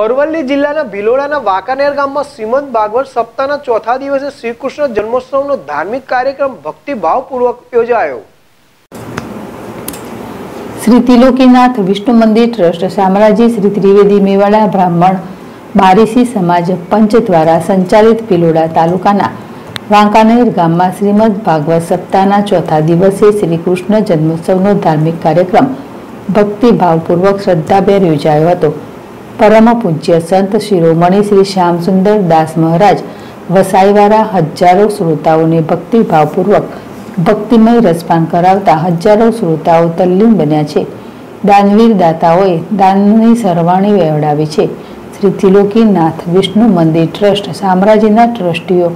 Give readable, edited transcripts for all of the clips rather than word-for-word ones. અરવલ્લી જિલ્લાના ભિલોડાના વાંકાનેર ગામમાં શ્રીમંત ભાગવત સપ્તાહના ચોથા દિવસે શ્રી કૃષ્ણ જન્મોત્સવનો ધાર્મિક કાર્યક્રમ ભક્તિભાવપૂર્વક યોજાયો। श्री त्रिलोकीनाथ विष्णु मंदिर ट्रस्ट शामराजी श्री त्रिवेदी मेवाड़ा ब्राह्मण बारिसी समाज पंच द्वारा संचालित भिलोड़ा तालुकाना वांकानेर गाम में श्रीमद भागवत सप्ताह चौथा दिवसे श्री कृष्ण जन्मोत्सव धार्मिक कार्यक्रम भक्तिभावपूर्वक श्रद्धाभेर योजायो हतो। परम पूज्य संत शिरोमणि श्री श्याम सुंदर दास महाराज वसाईवारा हजारों श्रोताओं ने भक्तिभावपूर्वक भक्तिमय रसपान करावता हजारों श्रोताओं तल्लीन बन्या छे। दानवीर दाताओए दाननी सरवाणी वेवडावी छे। श्री त्रिलोकीनाथ विष्णु मंदिर ट्रस्ट शामराजीना ट्रस्टीओ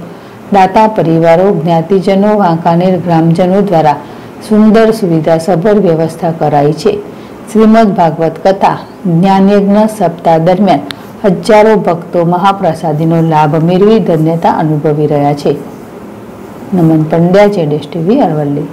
दाता परिवारों ज्ञातिजनों वांकानेर ग्रामजनों द्वारा सुंदर सुविधा सभर व्यवस्था कराई छे। श्रीमद भागवत कथा ज्ञानयज्ञ सप्ताह दरमियान हजारों भक्तों महाप्रसादीनो लाभ मेळवी धन्यता अनुभवी रह्या छे। नमन पंड्या, ZSTV अरवली।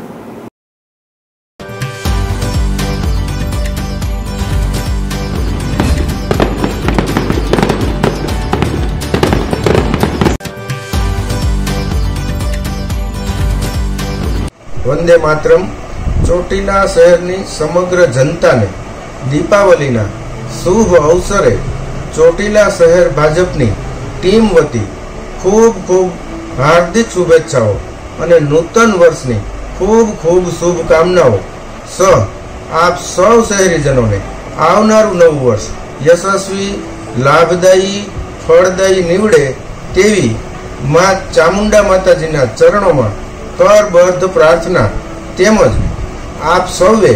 वंदे मातरम। ચોટીલા शहरनी समग्र जनता ने दीपावली शुभ अवसरे ચોટીલા शहर भाजपनी टीम वती खूब खूब हार्दिक शुभेच्छाओं अने नूतन वर्षनी खूब खूब शुभकामनाओं सह आप सौ शहरीजनों ने आवनारू नव वर्ष यशस्वी लाभदायी फलदायी निवड़े तेवी मां चामुंडा माताजीना चरणों में करबद्ध प्रार्थना तेमज आप सौए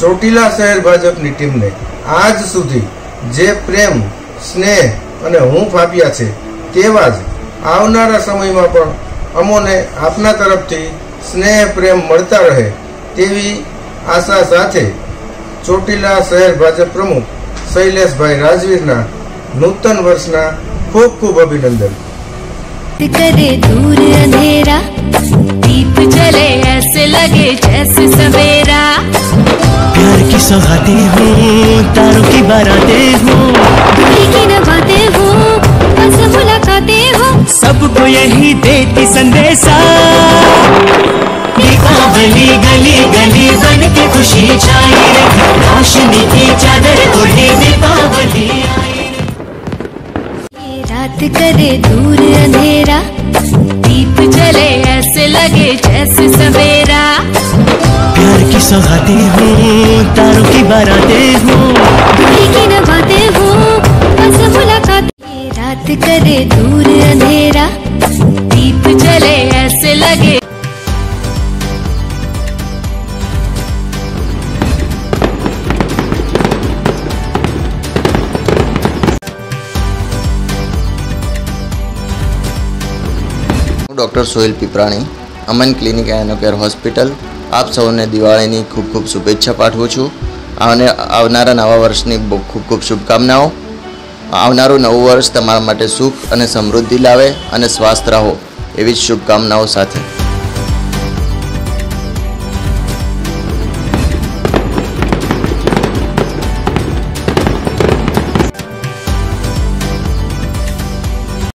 ચોટીલા शहर भाजपनी टीम ने आज सुधी जे प्रेम स्नेह अने हूंफ आप्या छे तेवा ज आवनारा समयमां पण अमोने आपना तरफथी स्नेह प्रेम मळता रहे तेवी आशा साथे ચોટીલા शहर भाजप प्रमुख शैलेश भाई राजवीरना नूतन वर्षना खूब खूब अभिनंदन। करे दूर अंधेरा दीप जले ऐसे लगे जैसे सवेरा। प्यार की सौगातें हूँ, तारों की बारातें हूँ, दूरी की न बातें हूँ, बस मुलाकातें हूँ, सबको यही देती संदेशा। दीपावली गली गली बन के खुशी छाई रहे, रोशनी की चादर ओढ़े दीपावली रात। करे दूर अंधेरा दीप जले ऐसे लगे जैसे सवेरा। प्यार की सौगातें हूँ, तारों की बारातें हूँ, दूरी की न बातें हूँ, बस मुलाकातें। रात करे दूर अंधेरा दीप जले ऐसे लगे। डॉक्टर सोहेल पिपराणी अमन क्लिनिक एनो केयर हॉस्पिटल आप सौने दिवाळीनी खूब खूब शुभेच्छा पाठवुं छुं अने आवनारा नवा वर्षनी खूब खूब शुभकामनाओं। आवनारू नवुं वर्ष तमारा माटे सुख अने समृद्धि लावे अने स्वस्थ रहो एवी शुभकामनाओं साथे।